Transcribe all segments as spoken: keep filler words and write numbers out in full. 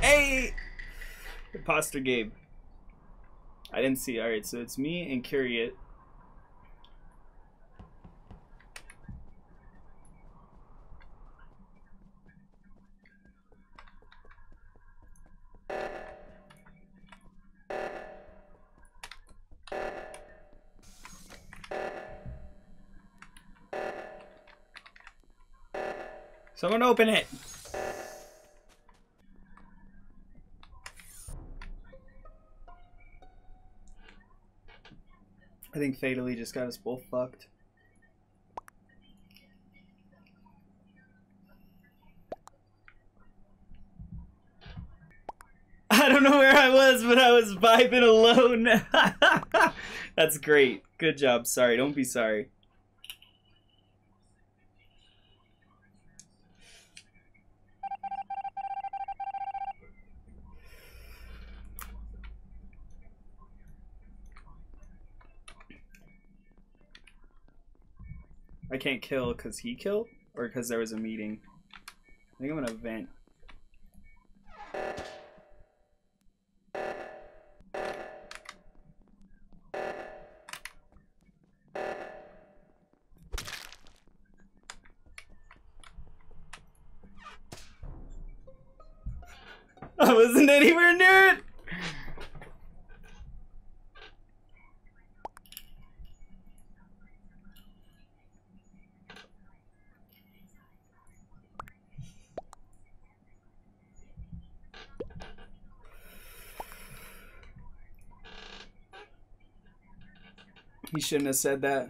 Hey! Imposter Gabe. I didn't see. Alright, so it's me and Kiriit. Someone open it! I think Fatally just got us both fucked. I don't know where I was, but I was vibing alone. That's great. Good job. Sorry. Don't be sorry. I can't kill because he killed or because there was a meeting. I think I'm gonna vent. I wasn't anywhere near it! He shouldn't have said that.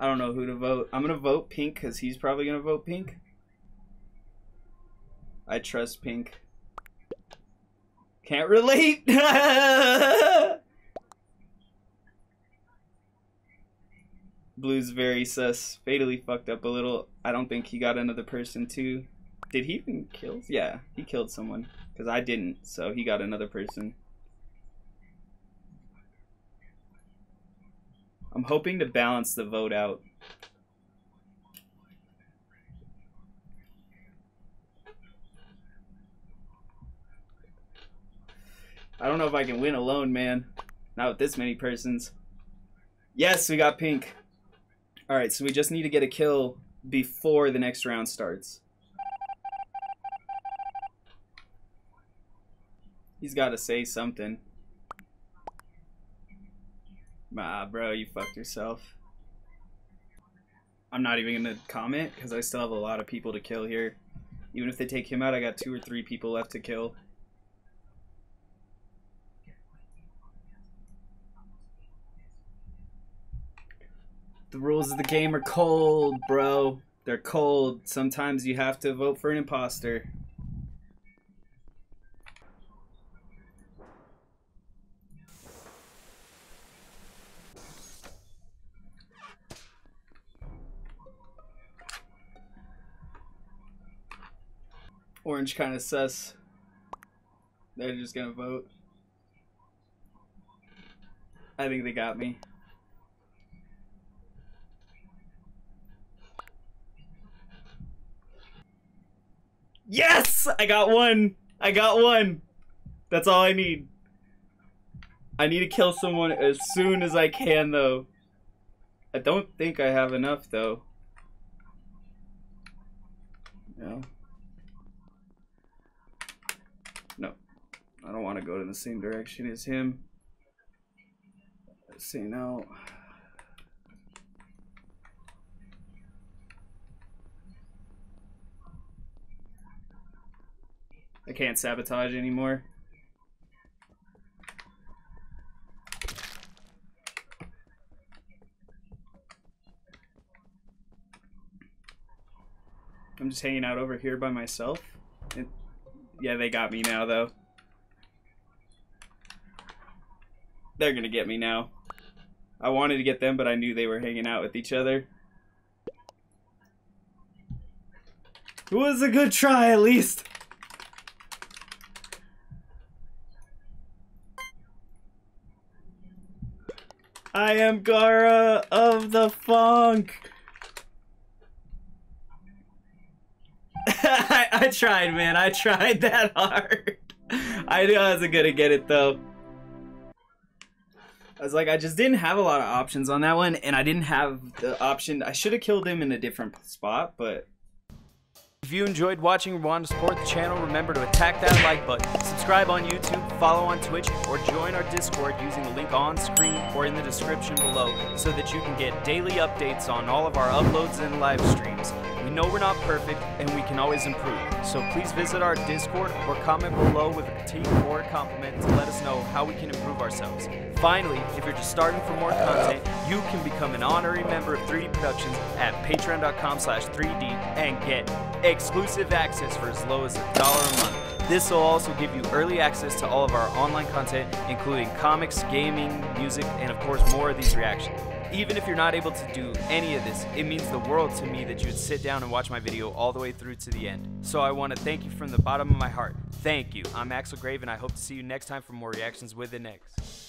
I don't know who to vote. I'm gonna vote pink because he's probably gonna vote pink. I trust pink. Can't relate. Blue's very sus. Fatally fucked up a little. I don't think he got another person too. Did he even kill? Yeah, he killed someone. Because I didn't, so he got another person. I'm hoping to balance the vote out. I don't know if I can win alone, man. Not with this many persons. Yes, we got pink. Alright, so we just need to get a kill before the next round starts. He's got to say something. Nah, bro, you fucked yourself. I'm not even going to comment because I still have a lot of people to kill here. Even if they take him out, I got two or three people left to kill. The rules of the game are cold, bro. They're cold. Sometimes you have to vote for an imposter. Orange kind of sus. They're just gonna vote. I think they got me. Yes! I got one! I got one! That's all I need. I need to kill someone as soon as I can, though. I don't think I have enough, though. No. I don't want to go in the same direction as him. Let's see now. I can't sabotage anymore. I'm just hanging out over here by myself. It, yeah, they got me now, though. They're gonna get me now. I wanted to get them, but I knew they were hanging out with each other. It was a good try, at least. I am Gara of the Funk. I, I tried, man. I tried that hard. I knew I wasn't gonna get it, though. I was like, I just didn't have a lot of options on that one, and I didn't have the option. I should have killed him in a different spot, but... If you enjoyed watching Juan support the channel, remember to attack that like button, subscribe on YouTube, follow on Twitch, or join our Discord using the link on screen or in the description below so that you can get daily updates on all of our uploads and live streams. We know we're not perfect, and we can always improve, so please visit our Discord or comment below with a critique or a compliment to let us know how we can improve ourselves. Finally, if you're just starting for more content, you can become an honorary member of three D Productions at patreon dot com slash three D and get exclusive access for as low as a dollar a month. This will also give you early access to all of our online content, including comics, gaming, music, and of course more of these reactions. Even if you're not able to do any of this, it means the world to me that you would sit down and watch my video all the way through to the end. So I want to thank you from the bottom of my heart. Thank you. I'm Axel Grave, and I hope to see you next time for more reactions with the next.